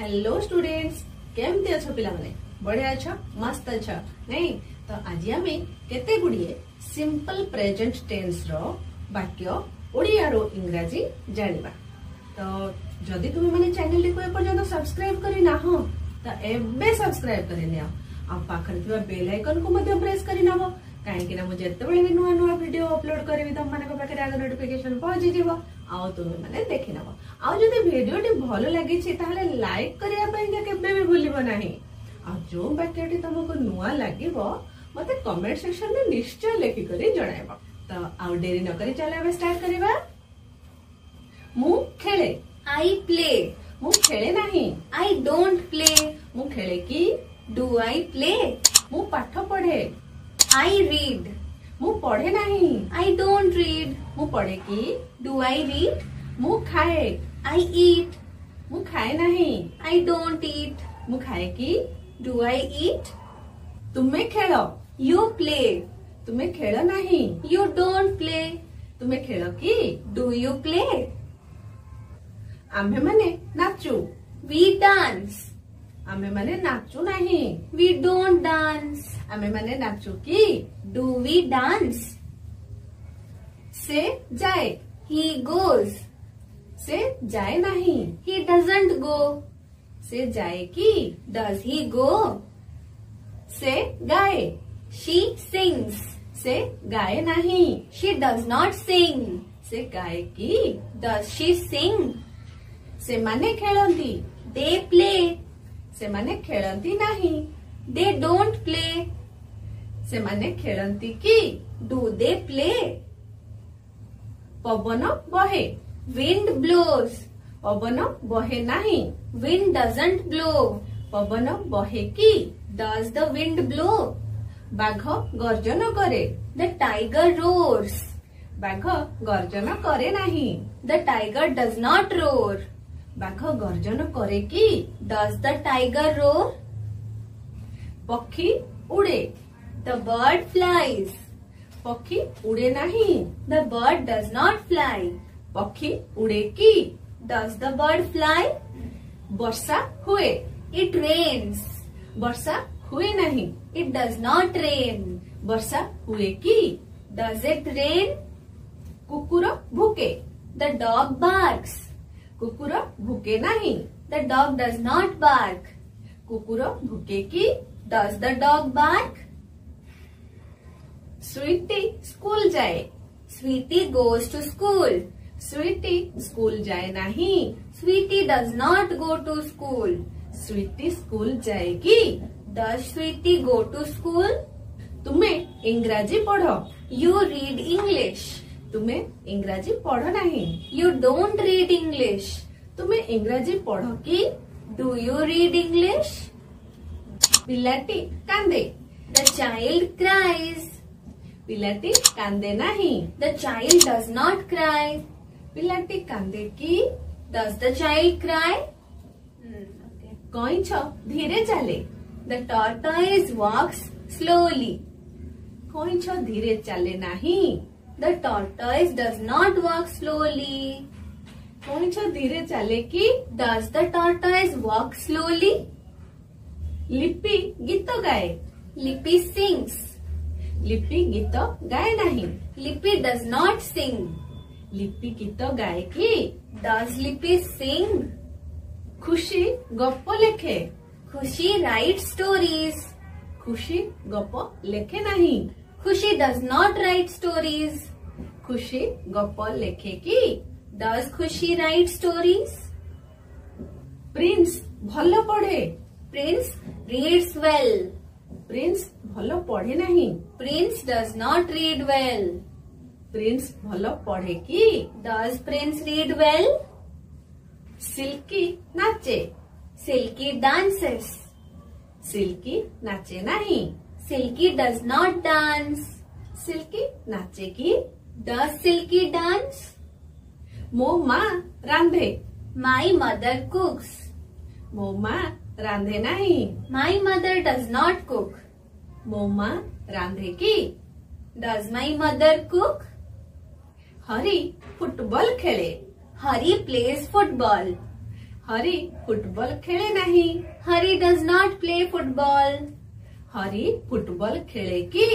Hello students केम थी छो पिला माने बढ़िया छ मस्त छ नहीं तो आज आम केते गुड़िए सिंपल प्रेजेंट टेन्स रो वाक्य ओडिया रो इंग्रजी जानिबा। तो जदि तुम माने चैनल ले को एपर्यंत सब्सक्राइब करी ना हो तो एबे सब्सक्राइब करी ने आ पाखरे थवा बेल आइकन को मध्य प्रेस करी ना हो काहेकि ना मुझे जेतेबेले भी नुआ नुआ वीडियो अपलोड करी तुम माने को पाखरे आगे नोटिफिकेशन पहुंची जेबो आ तुम माने देखि नाबो आ जदि वीडियो टी भलो लागी छी ताले लाइक करिया पई के केबे भी भूलिबो नाही आ जो वाक्यटी तुमको नुआ लागिबो मते कमेंट सेक्शन में निश्चय लेखी करी जणाइबो। तो आउ डेरी न करी चले अब स्टार्ट करिबा। मु खेले आई प्ले। मु खेले नाही आई डोंट प्ले। मु खेले की डू आई प्ले। मु पाठ पढ़े आई रीड। मु पढ़े नाही आई डोंट रीड। मु पढ़े की डू आई रीड। मु खाए आई ईट। मु खाए नाही आई डोंट ईट। मु खाए की डू आई ईट। तुम्हें खेलो यू प्ले। तुम्हें खेलो नहीं यू डोंट प्ले। तुम्हें खेलो की डू यू प्ले। आम्भे माने नाचू वी डांस। आम्भे माने नाचू नहीं वी डोंट डांस। आम्भे माने नाचू की डू वी डांस। से जाए ही गोज। से जाए नहीं ही डजंट गो। से जाए की डज ही गो। से गाए शी सिंग्स। से गाए नहीं शी डज नॉट सिंग। से गाए की डज शी सिंग। से माने खेलती दे प्ले। से माने खेलती नहीं दे डोंट प्ले। से माने खेलती की डू दे प्ले। पवन बहे विंड ब्लोज। पवन बहे नहीं विंड डजंट ब्लो। पवन बहे की डज द विंड ब्लो। बाघ गर्जन करे द टाइगर रोर्स। बाघ गर्जन करे नहीं the tiger does not roar. बाघ गर्जन करे की डज द टाइगर रोर। पक्षी उड़े द बर्ड फ्लाइज। पक्षी उड़े नहीं the bird does not fly. पक्षी उड़े की डज द बर्ड फ्लाई। वर्षा हुए इट रेन्स। वर्षा हुए नहीं इट डज नॉट रेन। वर्षा हुए की डज इट रेन। कुकुर भूके द डॉग बार्क्स। कुकुर भूके नहीं the dog does not bark. कुकुर भूके की does the dog bark. Sweety school जाए। Sweety goes to school. Sweety school जाए नहीं Sweety does not go to school. Sweety school जाएगी does Sweety go to school. तुम्हें इंग्रजी पढ़ो यू रीड इंग्लिश। तुम्हें इंग्रजी पढ़ो नहीं यू डोंट रीड इंग्लिश। तुम्हें इंग्रजी पढ़ो की डू यू रीड इंग्लिश। पिलाटी कांदे द चाइल्ड क्राइज। पिलाटी कांदे नहीं the child does not cry. पिलाटी कांदे की डज द चाइल्ड क्राई। कौन छो धीरे चले द टॉर्टोइज वॉक्स स्लोली। कौन छो धीरे चले नहीं the tortoise does not walk slowly. कौन छो धीरे चले की does the tortoise walk slowly. Lipi गीत गाए। लिपि सिंग्स। लिपि गीत गाए नहीं लिपि डज नॉट सिंग। लिपि गीत गाए की डज लिपि सिंग। खुशी गप लिखे। खुशी राइट स्टोरीज। खुशी गप लिखे नहीं खुशी डज नॉट राइट स्टोरीज। खुशी गप लिखे की डज खुशी राइट स्टोरीज। प्रिंस भल पढ़े। Prince reads well. प्रिंस भल पढ़े नहीं Prince does not read well. Prince भल पढ़े की does Prince read well. Silky नाचे। सिल्की डांसेस। सिल्की नाचे नहीं Silky does not dance. Silky नाचे की डज सिल्की डांस। मो माँ रांधे। My mother cooks. मो माँ रांधे नहीं my mother does not cook. मो माँ रांधे की does my mother cook. Hari football खेले। Hari plays football. Hari football खेले नहीं। Hari does not play football. Hari football खेले की।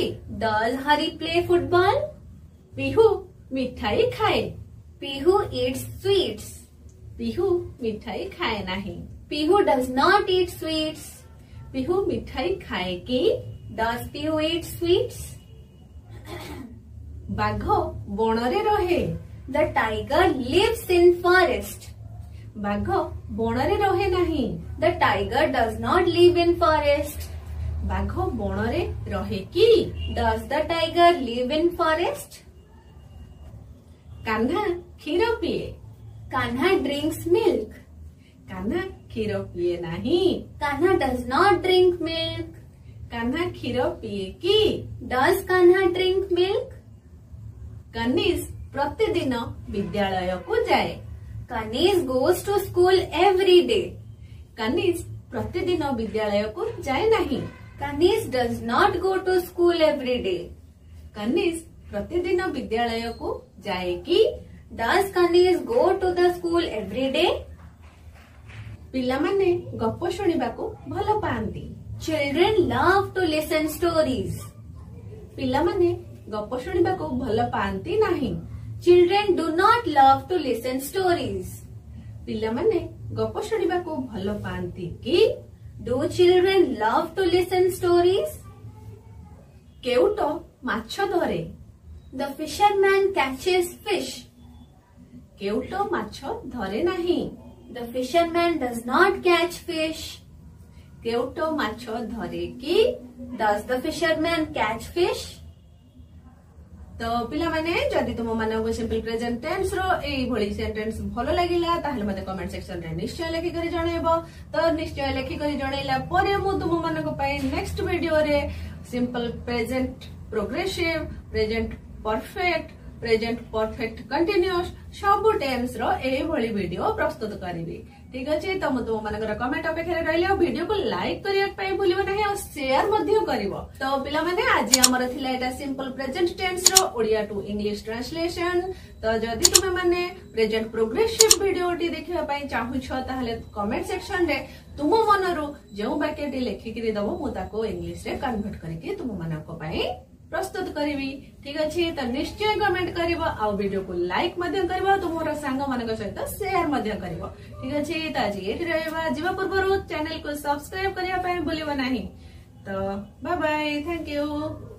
Does Hari play football. Pihu मिठाई खाए। Pihu eats sweets. पीहू मिठाई खाए नहीं। Pihu does not eat sweets. Pihu मिठाई खाए की। Does Pihu eat sweets. बाघ बणरे रहे। The tiger lives in forest. बाघ बणरे रहे नहीं। The tiger does not live in forest. बाघ बणरे रहे की। Does the tiger live in forest. Kanha क्षीर पिए। Kanha drinks milk. कान्हा क्षीर पिए नहीं। Kanha does not drink milk. Kanha क्षीर पिए की। Does Kanha drink milk. कनिज प्रतिदिन विद्यालय को जाए। कनिज goes to school every day. कनिज प्रतिदिन विद्यालय को जाए नहीं। कनिज does not go to school every day. कनिज प्रतिदिन विद्यालय को जाए की। Does कनिज go to the school every day. पिलामाने गप्प सुनिबा को भल पांती। Children love to listen stories. पिलामाने गप्प सुनिबा को भल पांती नहीं। Children do not love to listen stories. पिलामाने गप सुनिबा को भल पांती कि। Do children love to listen stories. केउट माछ धरे। The fisherman catches fish. केउट माछ धरे नहीं। The fisherman does not catch fish. केउट माछ धरे कि। Does the fisherman catch fish. तो पिलामाने जदि तुम मानक सिंपल प्रेजेंट टेंस रो एई सेंटेंस भल लागिला ताहले मते कमेंट सेक्शन रे निश्चय लिखि करी जणैबो। तो निश्चय लिखि करी जणैला परे मु तुम मानक पय नेक्स्ट वीडियो रे simple present progressive present perfect continuous सब टेंस रो एई भली वीडियो प्रस्तुत करिवि। ठीक अछि। तो मु तुम मानक रे कमेंट अपेक्षा रहले। वीडियो को लाइक करिया पय भूलिबो नाही और शेयर मध्य करिवो। तो पिला माने आज हमर थिला एटा सिंपल प्रेजेंट टेंस रो ओडिया टू इंग्लिश ट्रांसलेशन। तो जदि तुम माने प्रेजेंट प्रोग्रेसिव वीडियो टी देखिबा पय चाहू छ ताहले कमेंट सेक्शन रे तुम मन रो जो वाक्य टी लेखि के दबो मु ताको इंग्लिश रे कन्वर्ट करके तुम मन को पय प्रस्तुत करी। ठीक अच्छे। तो निश्चय कमेंट करीडियो को लाइक कर तुम सांग मान सहित सेयार कर। ठीक अच्छे। तो आज ये रहा पूर्व चैनल को सब्सक्राइब करने भूल ना। तो बाय बाय। Thank you.